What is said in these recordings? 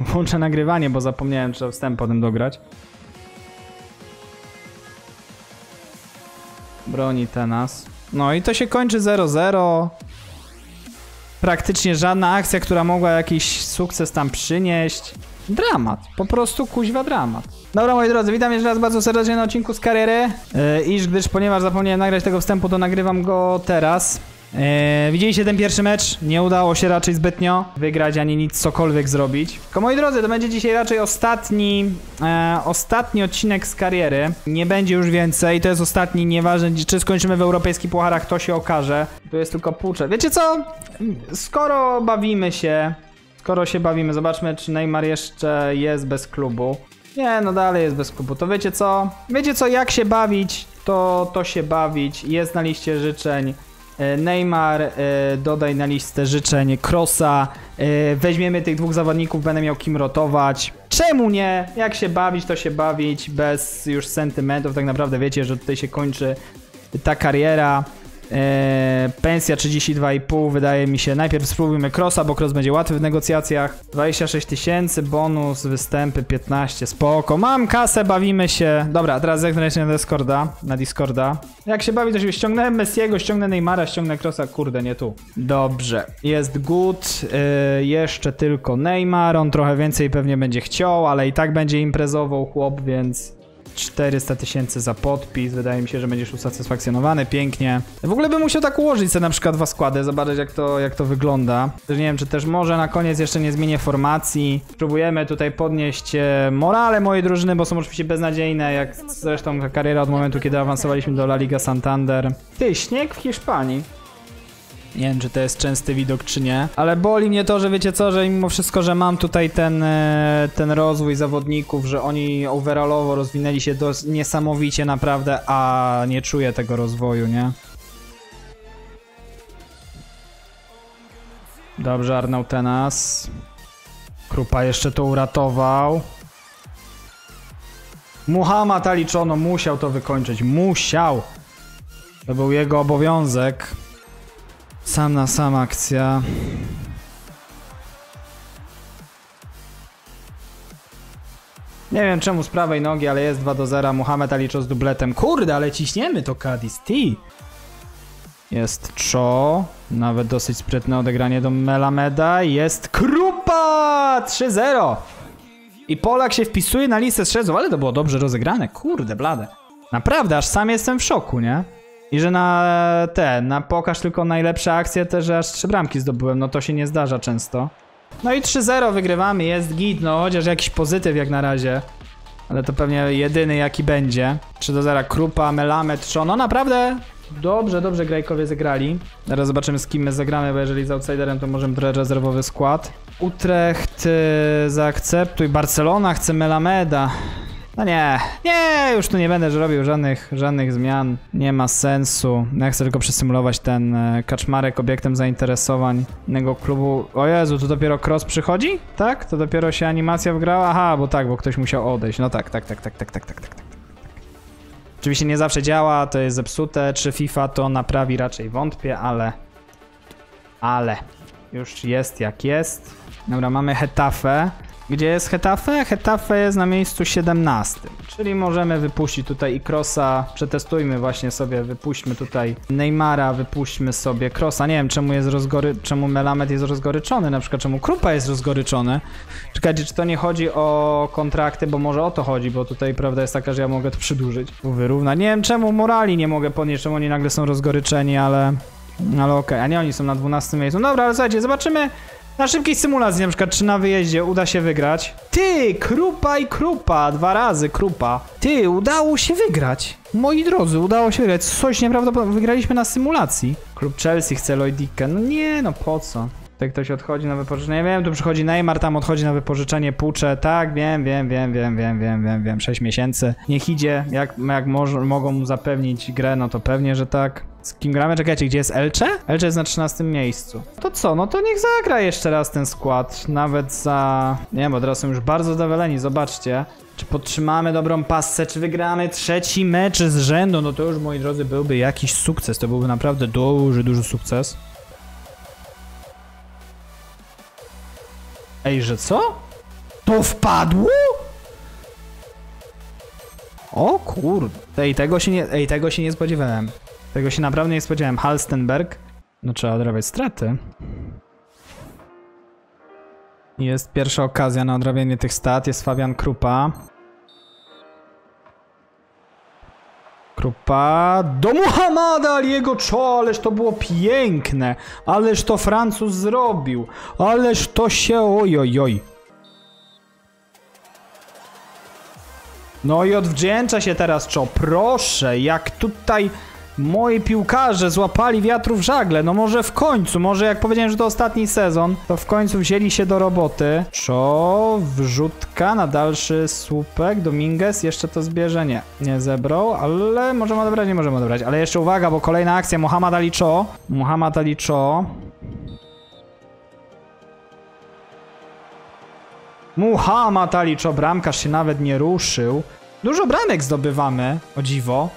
włączę nagrywanie, bo zapomniałem, trzeba wstęp potem dograć. Broni te nas. No i to się kończy 0-0. Praktycznie żadna akcja, która mogła jakiś sukces tam przynieść. Dramat. Po prostu kuźwa dramat. Dobra, moi drodzy, witam jeszcze raz bardzo serdecznie na odcinku z kariery. Ponieważ zapomniałem nagrać tego wstępu, to nagrywam go teraz. Widzieliście ten pierwszy mecz? Nie udało się raczej zbytnio wygrać, ani nic cokolwiek zrobić. Tylko moi drodzy, to będzie dzisiaj raczej ostatni odcinek z kariery. Nie będzie już więcej, to jest ostatni, nieważne czy skończymy w europejskich pucharach, to się okaże. Tu jest tylko płucze. Wiecie co? Skoro się bawimy, zobaczmy czy Neymar jeszcze jest bez klubu. Nie, no dalej jest bez klubu, to wiecie co? Wiecie co, jak się bawić, to się bawić. Jest na liście życzeń Neymar, dodaj na listę życzeń Kroosa, weźmiemy tych dwóch zawodników, będę miał kim rotować. Czemu nie? Jak się bawić, to się bawić, bez już sentymentów, tak naprawdę wiecie, że tutaj się kończy ta kariera. Pensja 32,5, wydaje mi się, najpierw spróbujmy Kroosa, bo Kroos będzie łatwy w negocjacjach. 26 000, bonus, występy 15, spoko, mam kasę, bawimy się. Dobra, teraz zerknę się na Discorda. Jak się bawi, to się ściągnę Messiego, ściągnę Neymara, ściągnę Kroosa, kurde, nie tu. Dobrze, jest good, jeszcze tylko Neymar, on trochę więcej pewnie będzie chciał, ale i tak będzie imprezował chłop, więc... 400 000 za podpis, wydaje mi się, że będziesz usatysfakcjonowany, pięknie. W ogóle bym musiał tak ułożyć sobie na przykład dwa składy, zobaczyć jak to wygląda. Też nie wiem, czy też może na koniec jeszcze nie zmienię formacji. Spróbujemy tutaj podnieść morale mojej drużyny, bo są oczywiście beznadziejne, jak zresztą kariera od momentu, kiedy awansowaliśmy do La Liga Santander. Ty, śnieg w Hiszpanii. Nie wiem, czy to jest częsty widok, czy nie. Ale boli mnie to, że wiecie co, że mimo wszystko, że mam tutaj ten rozwój zawodników, że oni overallowo rozwinęli się niesamowicie naprawdę, a nie czuję tego rozwoju, nie? Dobrze, Arnał Tenas. Krupa jeszcze to uratował. Mohamed-Ali Cho musiał to wykończyć. Musiał! To był jego obowiązek. Sam na sam akcja. Nie wiem czemu z prawej nogi, ale jest 2-0. Mohamed-Ali Cho z dubletem. Kurde, ale ciśniemy to Cadiz. Jest Cho. Nawet dosyć sprytne odegranie do Melameda. Jest Krupa! 3-0. I Polak się wpisuje na listę strzelców, ale to było dobrze rozegrane. Kurde, blade. Naprawdę, aż sam jestem w szoku, nie? I że na pokaż tylko najlepsze akcje, też że aż 3 bramki zdobyłem, no to się nie zdarza często. No i 3-0 wygrywamy, jest git, no chociaż jakiś pozytyw jak na razie. Ale to pewnie jedyny jaki będzie. 3-0 Krupa, Melamed, Cho, no naprawdę dobrze Grajkowie zagrali. Teraz zobaczymy z kim my zagramy, bo jeżeli z outsiderem to możemy brać rezerwowy skład. Utrecht zaakceptuj, Barcelona chce Melameda. No nie, już tu nie będę robił żadnych zmian, nie ma sensu. Ja chcę tylko przesymulować ten kaczmarek obiektem zainteresowań innego klubu. O Jezu, to dopiero Kroos przychodzi? Tak? To dopiero się animacja wgrała? Aha, bo tak, bo ktoś musiał odejść. No tak. Oczywiście nie zawsze działa, to jest zepsute, czy FIFA to naprawi raczej wątpię, ale już jest jak jest. Dobra, mamy Getafe. Gdzie jest Getafe? Getafe jest na miejscu 17, czyli możemy wypuścić tutaj i Kroosa, przetestujmy właśnie sobie, wypuśćmy tutaj Neymara, wypuśćmy sobie Kroosa, nie wiem czemu Melamed jest rozgoryczony, na przykład czemu Krupa jest rozgoryczony. Czekajcie, czy to nie chodzi o kontrakty, bo może o to chodzi, bo tutaj prawda jest taka, że ja mogę to przedłużyć, wyrównać. Nie wiem czemu morali nie mogę podnieść, czemu oni nagle są rozgoryczeni, ale okej, a nie oni są na 12 miejscu. Dobra, ale słuchajcie, zobaczymy. Na szybkiej symulacji na przykład, czy na wyjeździe uda się wygrać. Ty, Krupa i Krupa, 2 razy Krupa. Ty, udało się wygrać. Moi drodzy, udało się wygrać. Coś nieprawdopodobnego, wygraliśmy na symulacji. Klub Chelsea chce Lojdike. No nie, no po co? Tutaj ktoś odchodzi na wypożyczenie. Ja wiem, tu przychodzi Neymar, tam odchodzi na wypożyczenie, pucze. Tak, wiem, 6 miesięcy. Niech idzie, jak mogą mu zapewnić grę, no to pewnie, że tak. Z kim gramy? Czekajcie, gdzie jest Elche? Elche jest na 13 miejscu. To co? No to niech zagra jeszcze raz ten skład. Nawet za... Nie wiem, bo teraz są już bardzo zadowoleni, zobaczcie. Czy podtrzymamy dobrą pasę, czy wygramy 3. mecz z rzędu? No to już, moi drodzy, byłby jakiś sukces. To byłby naprawdę duży sukces. Ej, że co? to wpadło? O kurde, ej, tego się nie spodziewałem. Tego się naprawdę nie spodziewałem. Halstenberg. No trzeba odrabiać straty. Jest pierwsza okazja na odrabianie tych strat. Jest Fabian Krupa. Krupa do Mohameda-Aliego Cho, ależ to było piękne, ależ to Francuz zrobił, ależ to się ojojoj. No i odwdzięcza się teraz Cho, proszę, jak tutaj moi piłkarze złapali wiatru w żagle, no może w końcu, może jak powiedziałem, że to ostatni sezon, to w końcu wzięli się do roboty. Cho, wrzutka na dalszy słupek, Dominguez, jeszcze to zbierze, nie, nie zebrał, ale możemy odebrać, nie możemy odebrać, ale jeszcze uwaga, bo kolejna akcja, Mohamed-Ali Cho, Mohamed-Ali Cho. Mohamed-Ali Cho, bramkarz się nawet nie ruszył. Dużo bramek zdobywamy, o dziwo,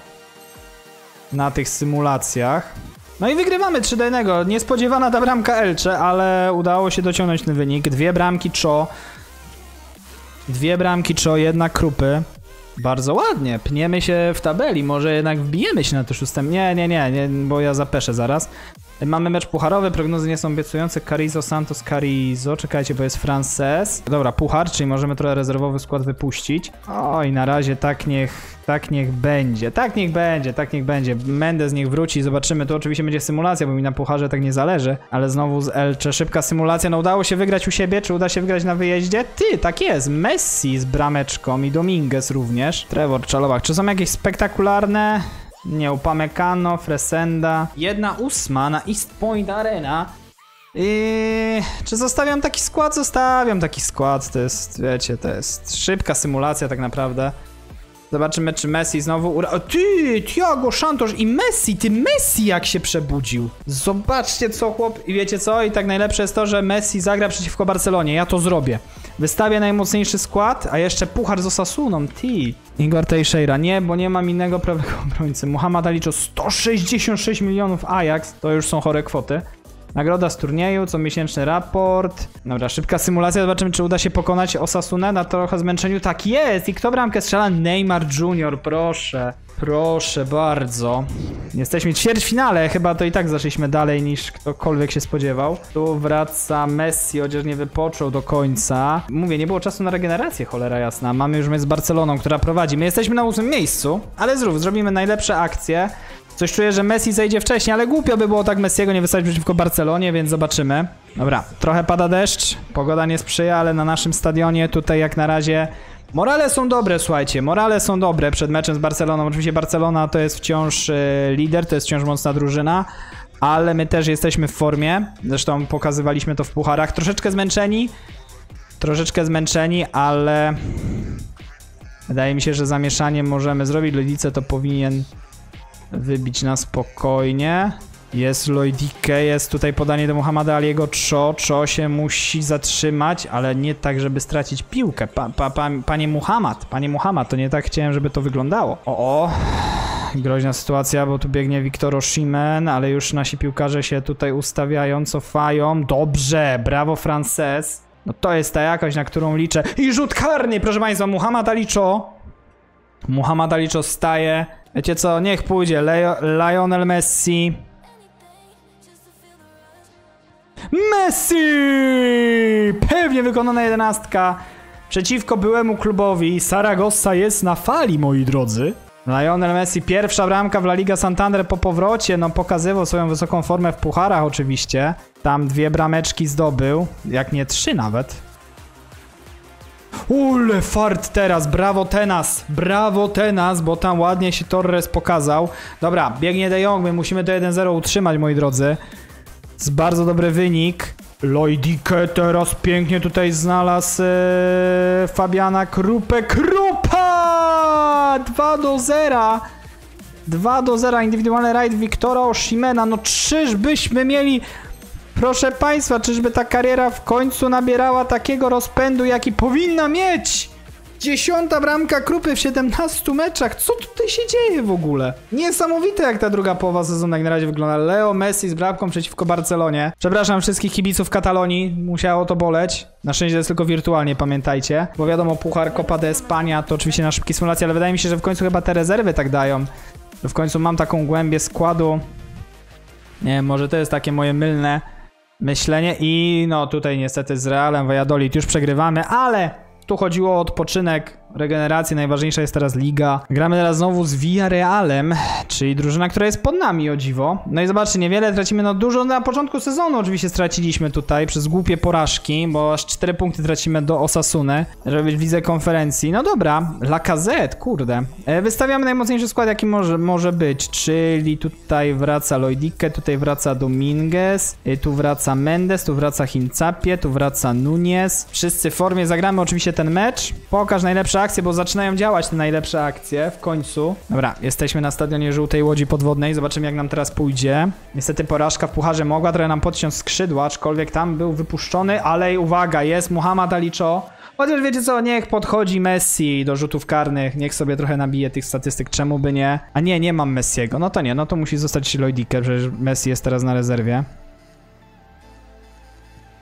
na tych symulacjach. No i wygrywamy 3-1. Niespodziewana ta bramka Elche, ale udało się dociągnąć ten wynik. Dwie bramki Cho. Dwie bramki Cho, jedna Krupy. Bardzo ładnie. Pniemy się w tabeli. Może jednak wbijemy się na to 6. Nie, bo ja zapeszę zaraz. Mamy mecz pucharowy. Prognozy nie są obiecujące. Carrizo, Santos, Carrizo. Czekajcie, bo jest Frances. Dobra, puchar, czyli możemy trochę rezerwowy skład wypuścić. Oj, na razie tak niech będzie. Mendes niech wróci, zobaczymy. To oczywiście będzie symulacja, bo mi na pucharze tak nie zależy. Ale znowu z Elche, szybka symulacja. No udało się wygrać u siebie, czy uda się wygrać na wyjeździe? Ty, tak jest. Messi z brameczką i Dominguez również. Trevor Czalobak. Czy są jakieś spektakularne... Nie, Upamecano, Fresenda. 1/8 na East Point Arena. Czy zostawiam taki skład? Zostawiam taki skład. To jest, wiecie, to jest szybka symulacja tak naprawdę. Zobaczymy, czy Messi znowu... Ty, Thiago, Santos i Messi! Ty, Messi jak się przebudził! Zobaczcie co, chłop... I wiecie co? I tak najlepsze jest to, że Messi zagra przeciwko Barcelonie. Ja to zrobię. Wystawię najmocniejszy skład, a jeszcze puchar z Osasuną. Ty! Igor Teixeira. Nie, bo nie mam innego prawego obrońcy. Mohamed-Ali Cho 166 milionów Ajax. To już są chore kwoty. Nagroda z turnieju, comiesięczny raport. Dobra, szybka symulacja, zobaczymy, czy uda się pokonać Osasunę na trochę zmęczeniu. Tak jest! I kto bramkę strzela? Neymar Junior, proszę. Proszę bardzo. Jesteśmy w ćwierćfinale, chyba to i tak zaszliśmy dalej niż ktokolwiek się spodziewał. Tu wraca Messi, chociaż nie wypoczął do końca. Mówię, nie było czasu na regenerację, cholera jasna. Mamy już mecz z Barceloną, która prowadzi. My jesteśmy na 8. miejscu, ale zrobimy najlepsze akcje. Coś czuję, że Messi zejdzie wcześniej, ale głupio by było tak Messiego nie wystawić przeciwko Barcelonie, więc zobaczymy. Dobra, trochę pada deszcz, pogoda nie sprzyja, ale na naszym stadionie tutaj jak na razie morale są dobre, słuchajcie, morale są dobre przed meczem z Barceloną. Oczywiście Barcelona to jest wciąż lider, to jest wciąż mocna drużyna, ale my też jesteśmy w formie, zresztą pokazywaliśmy to w pucharach. Troszeczkę zmęczeni, ale wydaje mi się, że zamieszanie możemy zrobić. Lojdike to powinien... wybić na spokojnie. Jest Lojdike, jest tutaj podanie do Mohameda-Aliego Cho. Cho się musi zatrzymać, ale nie tak, żeby stracić piłkę. Panie Muhammad, to nie tak chciałem, żeby to wyglądało. O, groźna sytuacja, bo tu biegnie Wiktor Oshimen, ale już nasi piłkarze się tutaj ustawiają, cofają. Dobrze, brawo Frances. No to jest ta jakość, na którą liczę. I rzut karny, proszę państwa, Mohamed-Ali Cho. Mohamed-Ali Cho staje. Wiecie co, niech pójdzie Lionel Messi. Messi! Pewnie wykonana 11. Przeciwko byłemu klubowi. Saragossa jest na fali, moi drodzy. Lionel Messi, pierwsza bramka w La Liga Santander po powrocie. No pokazywał swoją wysoką formę w pucharach oczywiście. Tam dwie brameczki zdobył, jak nie 3 nawet. Ule fart teraz, brawo Tenas, bo tam ładnie się Torres pokazał. Dobra, biegnie De Jong, my musimy to 1-0 utrzymać, moi drodzy. Jest bardzo dobry wynik. Lojdike teraz pięknie tutaj znalazł Fabiana Krupę. Krupa! 2-0. 2-0, indywidualny rajd Wiktora Oshimena. No czyżbyśmy mieli... Proszę państwa, czyżby ta kariera w końcu nabierała takiego rozpędu, jaki powinna mieć? 10. bramka Krupy w 17 meczach. Co tutaj się dzieje w ogóle? Niesamowite, jak ta druga połowa sezonu jak na razie wygląda. Leo Messi z bramką przeciwko Barcelonie. Przepraszam wszystkich kibiców Katalonii. Musiało to boleć. Na szczęście jest tylko wirtualnie, pamiętajcie. Bo wiadomo, puchar Copa de España to oczywiście na szybkie symulacje, ale wydaje mi się, że w końcu chyba te rezerwy tak dają. Że w końcu mam taką głębię składu. Nie wiem, może to jest takie moje mylne myślenie. I no tutaj niestety z Realem Valladolid już przegrywamy, ale... Tu chodziło o odpoczynek, regenerację, najważniejsza jest teraz liga. Gramy teraz znowu z Villarealem, czyli drużyna, która jest pod nami, o dziwo. No i zobaczcie, niewiele tracimy, no dużo na początku sezonu oczywiście straciliśmy tutaj przez głupie porażki, bo aż 4 punkty tracimy do Osasuny, żeby być w Lidze Konferencji. No dobra, Lacazette, kurde. Wystawiamy najmocniejszy skład, jaki może być, czyli tutaj wraca Lojdike, tutaj wraca Dominguez, tu wraca Mendes, tu wraca Hincapie, tu wraca Nunes. Wszyscy w formie, zagramy oczywiście ten mecz. Pokaż najlepsze akcje, bo zaczynają działać te najlepsze akcje w końcu. Dobra, jesteśmy na stadionie żółtej łodzi podwodnej. Zobaczymy, jak nam teraz pójdzie. Niestety porażka w pucharze mogła trochę nam podciąć skrzydła, aczkolwiek tam był wypuszczony, ale uwaga, jest Mohamed-Ali Cho. Chociaż wiecie co, niech podchodzi Messi do rzutów karnych, niech sobie trochę nabije tych statystyk, czemu by nie? A nie, nie mam Messiego, no to nie, no to musi zostać Lojdike, przecież Messi jest teraz na rezerwie.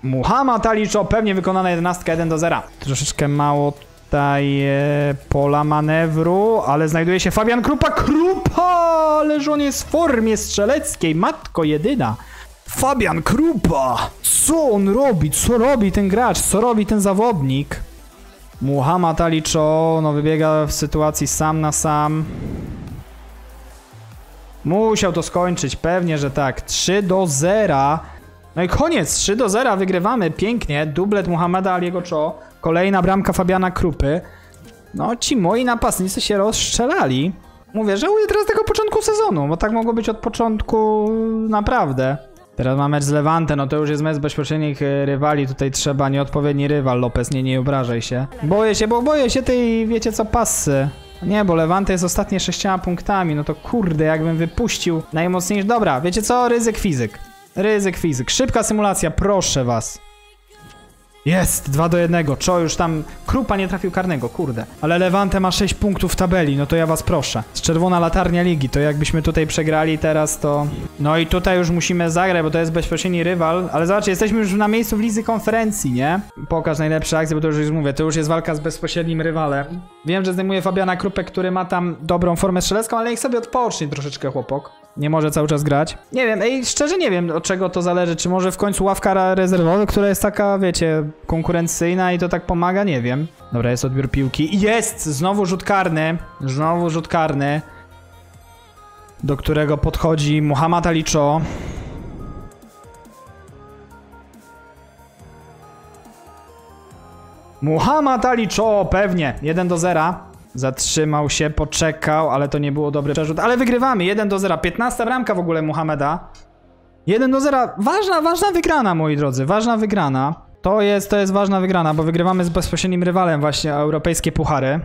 Mohamed-Ali Cho, pewnie wykonana 11, 1-0. Troszeczkę mało tutaj pola manewru, ale znajduje się Fabian Krupa. Ależ on jest w formie strzeleckiej, matko jedyna. Fabian Krupa, co on robi, co robi ten gracz, co robi ten zawodnik? Mohamed-Ali Cho, no wybiega w sytuacji sam na sam. Musiał to skończyć, pewnie, że tak, 3-0. No i koniec, 3-0 wygrywamy, pięknie, dublet Mohameda-Aliego Cho, kolejna bramka Fabiana Krupy. No ci moi napastnicy się rozstrzelali. Mówię, żałuję teraz tego początku sezonu, bo tak mogło być od początku naprawdę. Teraz mamy mecz z Levante, no to już jest mecz bezpośrednich rywali, tutaj trzeba nieodpowiedni rywal, Lopez, nie obrażaj się. Boję się, bo boję się tej, wiecie co, pasy. Nie, bo Levante jest ostatnie 6 punktami, no to kurde, jakbym wypuścił najmocniejszy, dobra, wiecie co, ryzyk fizyk. Ryzyk fizyk. Szybka symulacja, proszę was. Jest, 2-1. Cho już tam... Krupa nie trafił karnego, kurde. Ale Levante ma 6 punktów w tabeli, no to ja was proszę. Z czerwona latarnia ligi, to jakbyśmy tutaj przegrali teraz, to... No i tutaj już musimy zagrać, bo to jest bezpośredni rywal. Ale zobaczcie, jesteśmy już na miejscu w Lidze Konferencji, nie? Pokaż najlepsze akcje, bo to już mówię, to już jest walka z bezpośrednim rywalem. Wiem, że zdejmuje Fabiana Krupę, który ma tam dobrą formę strzelecką, ale niech sobie odpocznie troszeczkę chłopok. Nie może cały czas grać. Nie wiem, ej, szczerze nie wiem, od czego to zależy. Czy może w końcu ławka rezerwowa, która jest taka, wiecie, konkurencyjna i to tak pomaga? Nie wiem. Dobra, jest odbiór piłki. Jest! Znowu rzut karny. Znowu rzut karny. Do którego podchodzi Mohamed-Ali Cho. Mohamed-Ali Cho, pewnie. 1-0. Zatrzymał się, poczekał, ale to nie było dobre przerzut, ale wygrywamy, 1-0, 15 bramka w ogóle Mohameda. 1-0, ważna wygrana, moi drodzy, ważna wygrana. To jest ważna wygrana, bo wygrywamy z bezpośrednim rywalem właśnie europejskie puchary.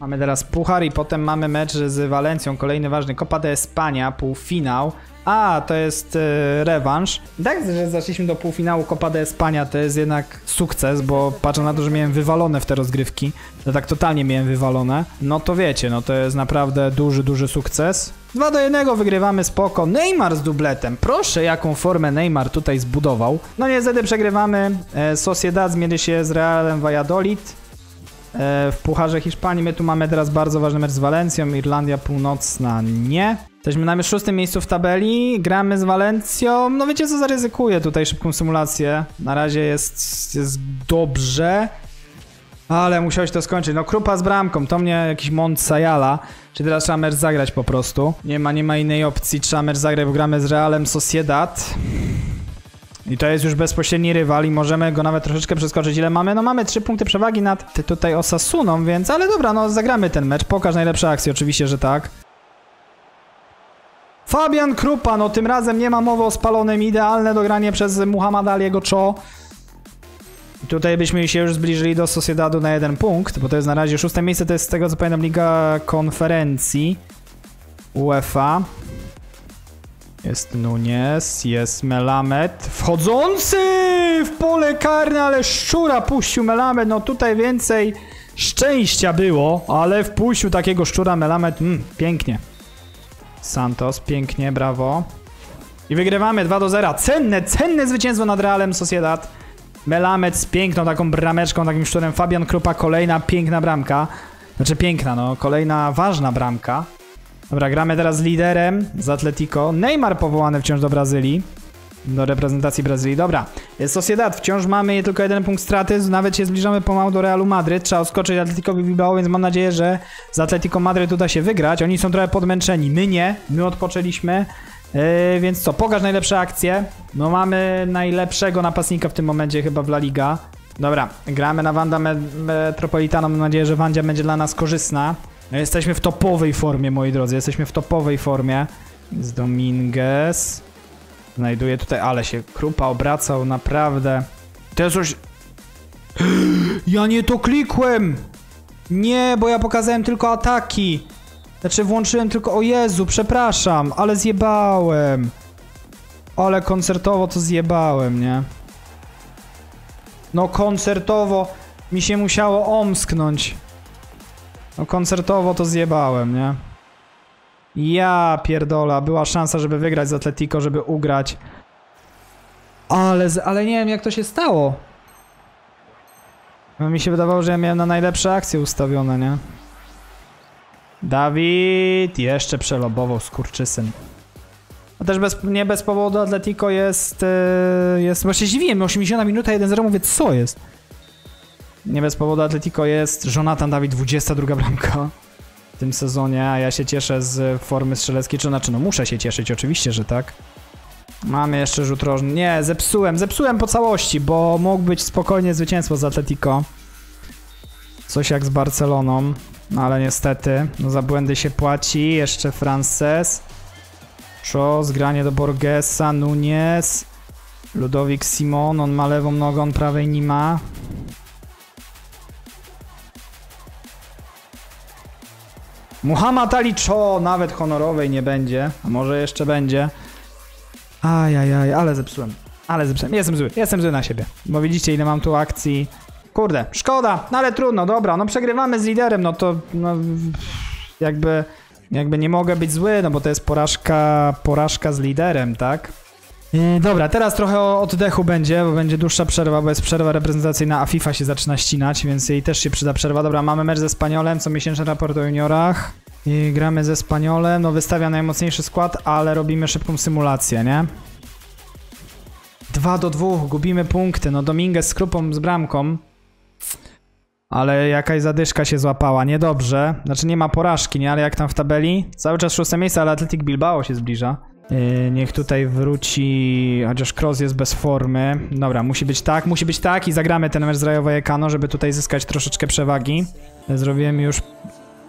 Mamy teraz puchar i potem mamy mecz z Valencją, kolejny ważny, Copa de España, półfinał. A, to jest rewanż. Tak, że zeszliśmy do półfinału Copa de España, to jest jednak sukces, bo patrzę na to, że miałem wywalone w te rozgrywki, że tak totalnie miałem wywalone. No to wiecie, no to jest naprawdę duży sukces. 2-1 wygrywamy, spoko. Neymar z dubletem. Proszę, jaką formę Neymar tutaj zbudował. No niestety przegrywamy. Sociedad zmierzy się z Realem Valladolid. W Pucharze Hiszpanii my tu mamy teraz bardzo ważny mecz z Walencją, Irlandia Północna nie. Jesteśmy na 6. miejscu w tabeli, gramy z Walencją, no wiecie co, zaryzykuję tutaj szybką symulację. Na razie jest dobrze, ale musiałeś to skończyć. No Krupa z bramką, to mnie jakiś Mont Sayala, czy teraz trzeba mecz zagrać po prostu. Nie ma innej opcji, trzeba mecz zagrać, bo gramy z Realem Sociedad. I to jest już bezpośredni rywal i możemy go nawet troszeczkę przeskoczyć. Ile mamy? No mamy 3 punkty przewagi nad tutaj Osasuną, więc... Ale dobra, no zagramy ten mecz. Pokaż najlepsze akcje, oczywiście, że tak. Fabian Krupa, no tym razem nie ma mowy o spalonym. Idealne dogranie przez Mohameda-Aliego Cho. Tutaj byśmy się już zbliżyli do Sociedadu na 1 punkt, bo to jest na razie 6. miejsce. To jest z tego, co pamiętam, Liga Konferencji UEFA. Jest Nunes, jest Melamed, wchodzący w pole karne, ale szczura puścił Melamed, no tutaj więcej Szczęścia było, ale wpuścił takiego szczura Melamed. Pięknie. Santos, pięknie, brawo. I wygrywamy 2-0. Cenne zwycięstwo nad Realem Sociedad. Melamed z piękną taką brameczką, takim szczurem. Fabian Krupa, kolejna piękna bramka. Znaczy piękna, no. Kolejna ważna bramka. Dobra, gramy teraz z liderem z Atletico. Neymar powołany wciąż do Brazylii. Do reprezentacji Brazylii. Dobra, Sociedad, wciąż mamy tylko 1 punkt straty, nawet się zbliżamy pomału do Realu Madryt. Trzeba skoczyć Atletico Bilbao, więc mam nadzieję, że z Atletico Madryt uda się wygrać. Oni są trochę podmęczeni, my nie, my odpoczęliśmy. Więc co, pokaż najlepsze akcje. No mamy najlepszego napastnika w tym momencie chyba w La Liga. Dobra, gramy na Wanda Metropolitano, mam nadzieję, że Wandzia będzie dla nas korzystna. Jesteśmy w topowej formie, moi drodzy, jesteśmy w topowej formie. Z Dominguez. Znajduję tutaj, ale się Krupa obracał, naprawdę. To jest coś... Ja nie to klikłem! Nie, bo ja pokazałem tylko ataki. Znaczy włączyłem tylko... O Jezu, przepraszam, ale zjebałem. Ale koncertowo to zjebałem, nie? No koncertowo mi się musiało omsknąć. No koncertowo to zjebałem, nie? Ja pierdola, była szansa, żeby wygrać z Atletico, żeby ugrać. Ale nie wiem, jak to się stało. No, mi się wydawało, że ja miałem na najlepsze akcje ustawione, nie? Dawid jeszcze przelobował, skurczysyn. A też nie bez powodu Atletico jest... Właśnie dziwiłem, 80 minuta, 1-0, mówię, co jest? Nie bez powodu Atletico jest Jonathan Dawid, 22 bramka. W tym sezonie, a ja się cieszę z formy strzeleckiej, czy znaczy, no muszę się cieszyć, oczywiście, że tak. Mamy jeszcze rzut rożny. Nie, zepsułem po całości, bo mógł być spokojnie zwycięstwo z Atletico. Coś jak z Barceloną, no ale niestety, no za błędy się płaci. Jeszcze Frances. Cho, zgranie do Borgesa, Nunes. Ludowik Simon, on ma lewą nogę, on prawej nie ma. Mohamed-Ali Cho, nawet honorowej nie będzie, a może jeszcze będzie. Ajajaj, ale zepsułem, jestem zły na siebie. Bo widzicie, ile mam tu akcji. Kurde, szkoda, no ale trudno, dobra, no przegrywamy z liderem, no to no, jakby nie mogę być zły, no bo to jest porażka z liderem, tak? Dobra, teraz trochę o oddechu będzie, bo będzie dłuższa przerwa, bo jest przerwa reprezentacyjna, a FIFA się zaczyna ścinać, więc jej też się przyda przerwa. Dobra, mamy mecz ze Spaniolem, comiesięczny raport o juniorach. I gramy ze Spaniolem, no wystawia najmocniejszy skład, ale robimy szybką symulację, nie? 2-2, gubimy punkty, no Dominguez z Krupą, z bramką. Ale jakaś zadyszka się złapała, niedobrze. Znaczy nie ma porażki, nie? Ale jak tam w tabeli? Cały czas 6. miejsce, ale Athletic Bilbao się zbliża. Niech tutaj wróci, chociaż Kroos jest bez formy. Dobra, musi być tak i zagramy ten mecz z Rajo Vallecano, żeby tutaj zyskać troszeczkę przewagi. Zrobiłem już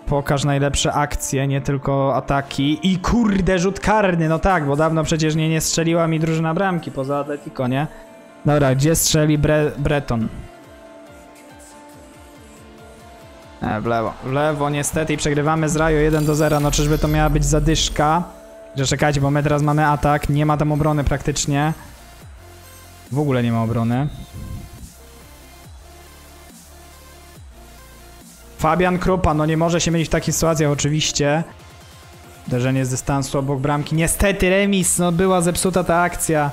pokaż najlepsze akcje, nie tylko ataki. I kurde, rzut karny, no tak, bo dawno przecież nie strzeliła mi drużyna bramki poza Atletico, nie? Dobra, gdzie strzeli Breton? W lewo niestety i przegrywamy z Rajo 1-0, no czyżby to miała być zadyszka? Że czekajcie, bo my teraz mamy atak, nie ma tam obrony praktycznie. W ogóle nie ma obrony. Fabian Krupa, no nie może się mylić w takich sytuacjach oczywiście. Uderzenie z dystansu obok bramki, niestety remis, no była zepsuta ta akcja.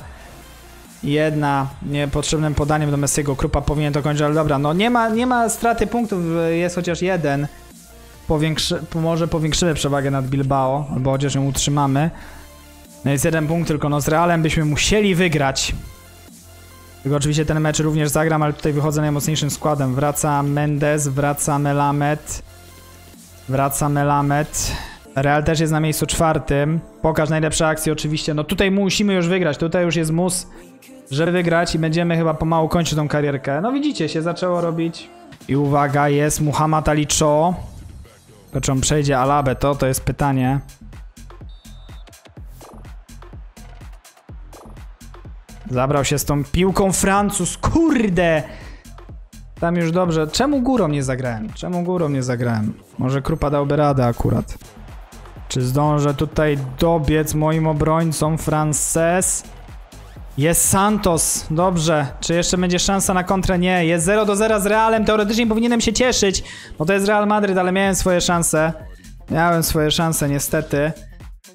Niepotrzebnym podaniem do Messiego, Krupa powinien to kończyć, ale dobra, no nie ma straty punktów, jest chociaż jeden. Może powiększymy przewagę nad Bilbao, albo chociaż ją utrzymamy. No jest 1 punkt tylko, no z Realem byśmy musieli wygrać. Tylko oczywiście ten mecz również zagram, ale tutaj wychodzę najmocniejszym składem. Wraca Mendes, wraca Melamed. Real też jest na miejscu 4. Pokaż najlepsze akcje oczywiście. No tutaj musimy już wygrać, tutaj już jest mus, żeby wygrać i będziemy chyba pomału kończyć tą karierkę. No widzicie, się zaczęło robić. I uwaga, jest Mohamed-Ali Cho. To czy on przejdzie Alabę, to jest pytanie. Zabrał się z tą piłką Francuz, kurde! Tam już dobrze, czemu górą nie zagrałem? Może Krupa dałby radę akurat. Czy zdążę tutaj dobiec moim obrońcom Frances? Jest Santos, dobrze. Czy jeszcze będzie szansa na kontrę? Nie, jest 0-0 z Realem, teoretycznie powinienem się cieszyć, bo to jest Real Madryt, ale miałem swoje szanse. Miałem swoje szanse niestety.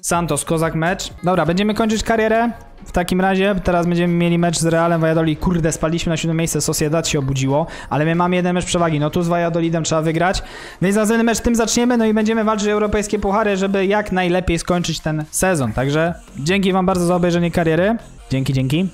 Santos, kozak mecz. Dobra, będziemy kończyć karierę. W takim razie teraz będziemy mieli mecz z Realem Valladolid. Kurde, spadliśmy na 7 miejsce, Sociedad się obudziło. Ale my mamy jeden mecz przewagi, no tu z Valladolidem trzeba wygrać. Więc następny mecz tym zaczniemy, no i będziemy walczyć o europejskie puchary, żeby jak najlepiej skończyć ten sezon. Także dzięki wam bardzo za obejrzenie kariery. Dzięki, dzięki.